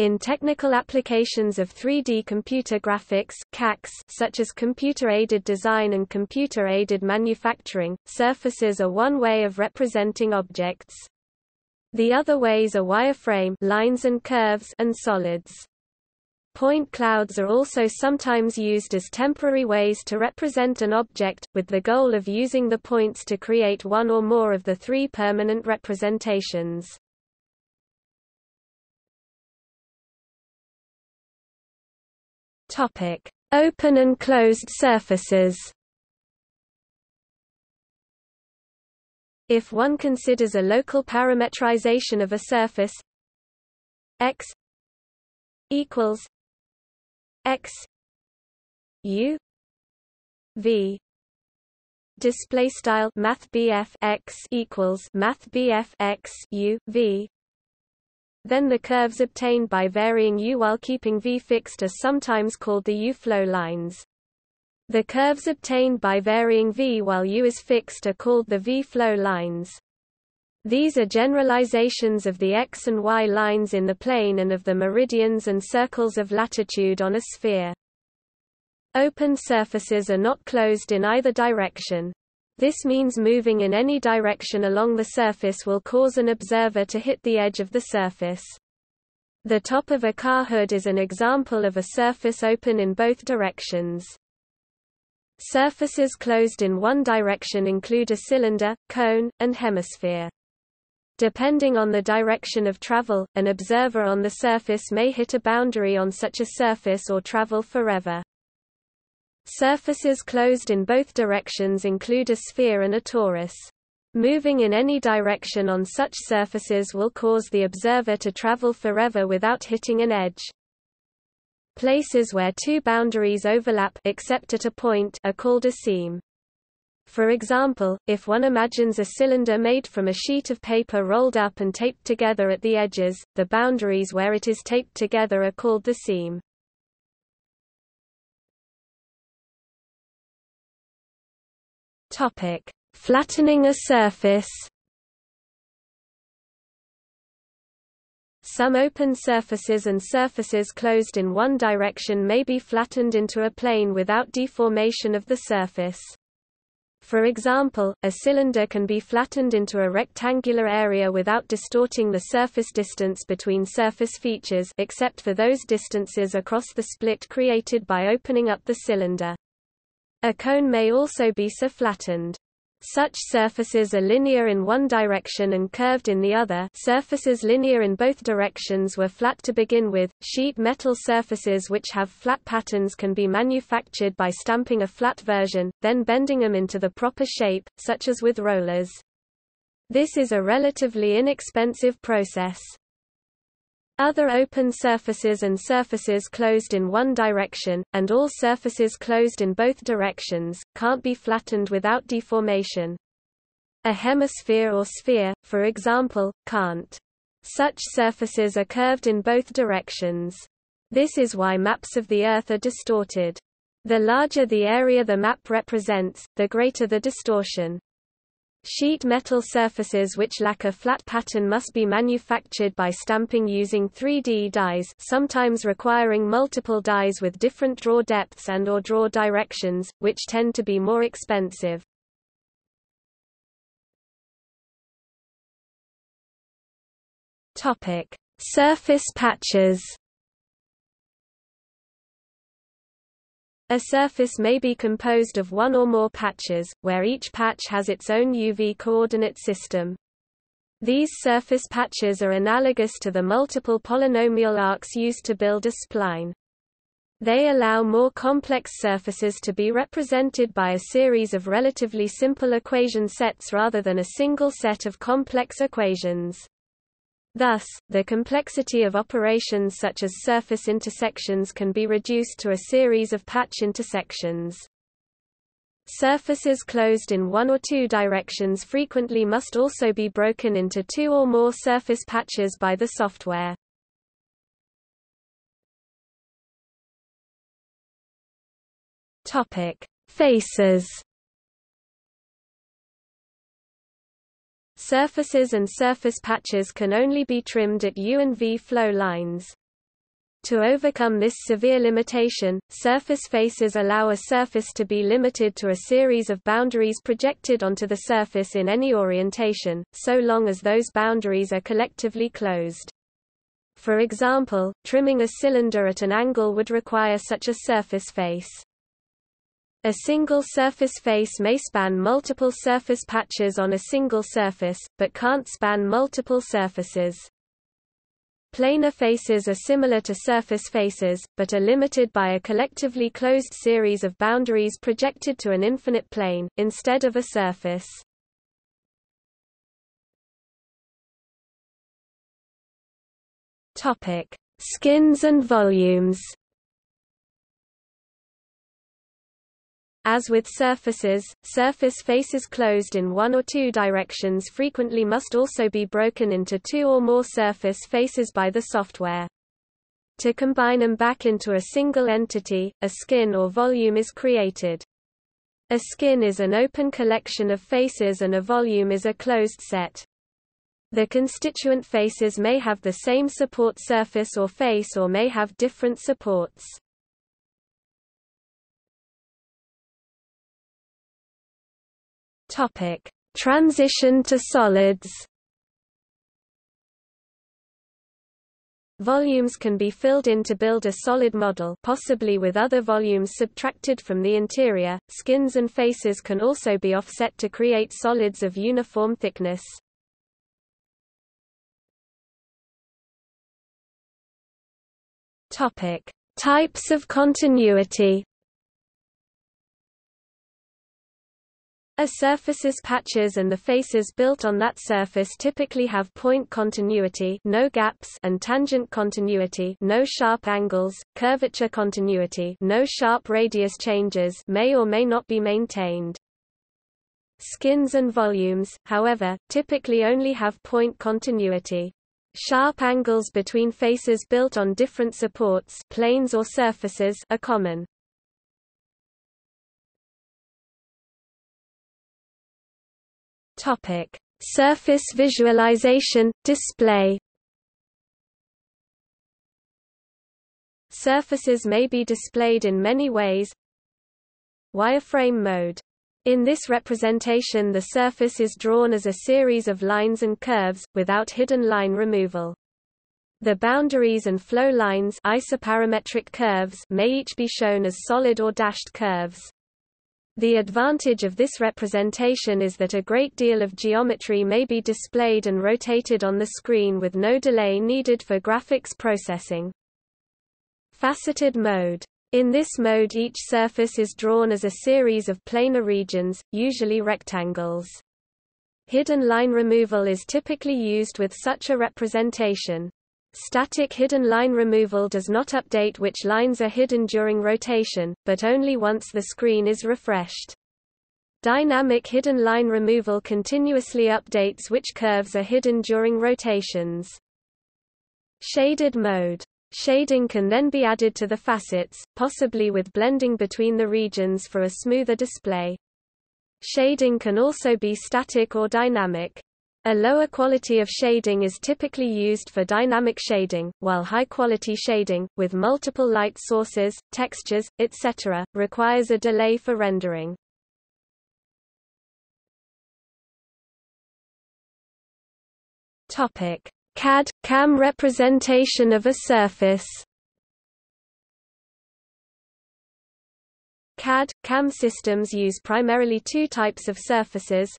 In technical applications of 3D computer graphics (CAx), such as computer-aided design and computer-aided manufacturing, surfaces are one way of representing objects. The other ways are wireframe lines and curves and solids. Point clouds are also sometimes used as temporary ways to represent an object, with the goal of using the points to create one or more of the three permanent representations. Open and closed surfaces. If one considers a local parametrization of a surface, x equals x u v, display style mathbf x equals mathbf x u v, then the curves obtained by varying u while keeping v fixed are sometimes called the u-flow lines. The curves obtained by varying v while u is fixed are called the v-flow lines. These are generalizations of the x and y lines in the plane and of the meridians and circles of latitude on a sphere. Open surfaces are not closed in either direction. This means moving in any direction along the surface will cause an observer to hit the edge of the surface. The top of a car hood is an example of a surface open in both directions. Surfaces closed in one direction include a cylinder, cone, and hemisphere. Depending on the direction of travel, an observer on the surface may hit a boundary on such a surface or travel forever. Surfaces closed in both directions include a sphere and a torus. Moving in any direction on such surfaces will cause the observer to travel forever without hitting an edge. Places where two boundaries overlap except at a point are called a seam. For example, if one imagines a cylinder made from a sheet of paper rolled up and taped together at the edges, the boundaries where it is taped together are called the seam. Flattening a surface. Some open surfaces and surfaces closed in one direction may be flattened into a plane without deformation of the surface. For example, a cylinder can be flattened into a rectangular area without distorting the surface distance between surface features, except for those distances across the split created by opening up the cylinder. A cone may also be so flattened. Such surfaces are linear in one direction and curved in the other. Surfaces linear in both directions were flat to begin with. Sheet metal surfaces which have flat patterns can be manufactured by stamping a flat version, then bending them into the proper shape, such as with rollers. This is a relatively inexpensive process. Other open surfaces and surfaces closed in one direction, and all surfaces closed in both directions, can't be flattened without deformation. A hemisphere or sphere, for example, can't. Such surfaces are curved in both directions. This is why maps of the Earth are distorted. The larger the area the map represents, the greater the distortion. Sheet metal surfaces which lack a flat pattern must be manufactured by stamping using 3D dies, sometimes requiring multiple dies with different draw depths and or draw directions, which tend to be more expensive. Topic: Surface patches. A surface may be composed of one or more patches, where each patch has its own UV coordinate system. These surface patches are analogous to the multiple polynomial arcs used to build a spline. They allow more complex surfaces to be represented by a series of relatively simple equation sets rather than a single set of complex equations. Thus, the complexity of operations such as surface intersections can be reduced to a series of patch intersections. Surfaces closed in one or two directions frequently must also be broken into two or more surface patches by the software. Topic: Faces. Surfaces and surface patches can only be trimmed at U and V flow lines. To overcome this severe limitation, surface faces allow a surface to be limited to a series of boundaries projected onto the surface in any orientation, so long as those boundaries are collectively closed. For example, trimming a cylinder at an angle would require such a surface face. A single surface face may span multiple surface patches on a single surface, but can't span multiple surfaces. Planar faces are similar to surface faces, but are limited by a collectively closed series of boundaries projected to an infinite plane, instead of a surface. Skins and volumes. As with surfaces, surface faces closed in one or two directions frequently must also be broken into two or more surface faces by the software. To combine them back into a single entity, a skin or volume is created. A skin is an open collection of faces and a volume is a closed set. The constituent faces may have the same support surface or face or may have different supports. Transition to solids. Volumes can be filled in to build a solid model, possibly with other volumes subtracted from the interior. Skins and faces can also be offset to create solids of uniform thickness. Types of continuity. A surface's patches and the faces built on that surface typically have point continuity, no gaps, and tangent continuity, no sharp angles. Curvature continuity, no sharp radius changes, may or may not be maintained. Skins and volumes, however, typically only have point continuity. Sharp angles between faces built on different supports, planes or surfaces, are common. Topic: surface visualization, display. Surfaces may be displayed in many ways. Wireframe mode. In this representation, the surface is drawn as a series of lines and curves, without hidden line removal. The boundaries and flow lines, isoparametric curves, may each be shown as solid or dashed curves. The advantage of this representation is that a great deal of geometry may be displayed and rotated on the screen with no delay needed for graphics processing. Faceted mode. In this mode, each surface is drawn as a series of planar regions, usually rectangles. Hidden line removal is typically used with such a representation. Static hidden line removal does not update which lines are hidden during rotation, but only once the screen is refreshed. Dynamic hidden line removal continuously updates which curves are hidden during rotations. Shaded mode. Shading can then be added to the facets, possibly with blending between the regions for a smoother display. Shading can also be static or dynamic. A lower quality of shading is typically used for dynamic shading, while high-quality shading, with multiple light sources, textures, etc., requires a delay for rendering. CAD/CAM representation of a surface. CAD/CAM systems use primarily two types of surfaces.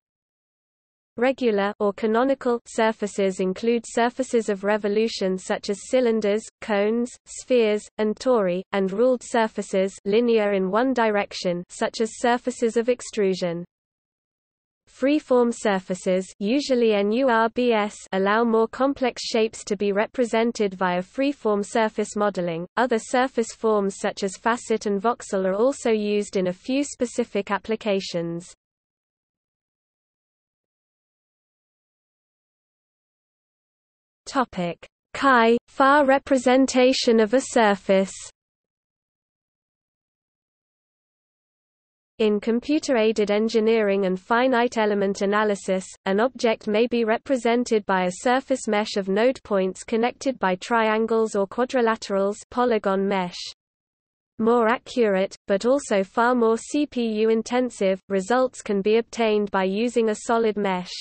Regular or canonical surfaces include surfaces of revolution such as cylinders, cones, spheres, and tori, and ruled surfaces linear in one direction such as surfaces of extrusion. Freeform surfaces, usually NURBS, allow more complex shapes to be represented via freeform surface modeling. Other surface forms such as facet and voxel are also used in a few specific applications. CAE/FEA representation of a surface. In computer-aided engineering and finite element analysis, an object may be represented by a surface mesh of node points connected by triangles or quadrilaterals, polygon mesh. More accurate, but also far more CPU-intensive, results can be obtained by using a solid mesh.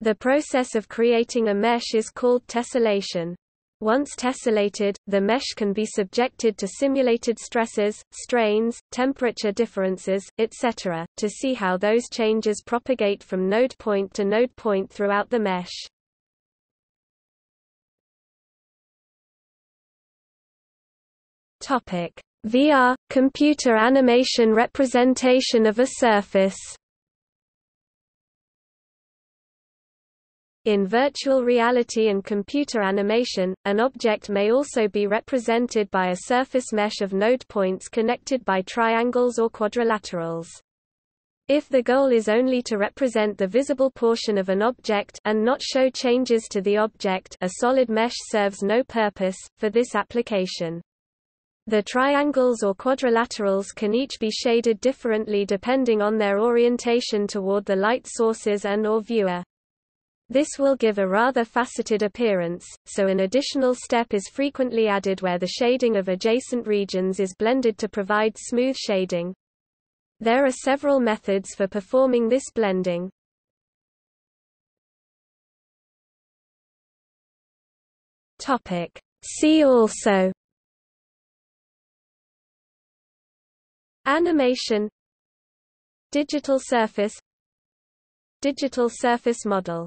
The process of creating a mesh is called tessellation. Once tessellated, the mesh can be subjected to simulated stresses, strains, temperature differences, etc., to see how those changes propagate from node point to node point throughout the mesh. Topic: VR – computer animation representation of a surface. In virtual reality and computer animation, an object may also be represented by a surface mesh of node points connected by triangles or quadrilaterals. If the goal is only to represent the visible portion of an object and not show changes to the object, a solid mesh serves no purpose for this application. The triangles or quadrilaterals can each be shaded differently depending on their orientation toward the light sources and/or viewer. This will give a rather faceted appearance, so an additional step is frequently added where the shading of adjacent regions is blended to provide smooth shading. There are several methods for performing this blending. Topic: See also Animation, Digital surface, Digital surface model.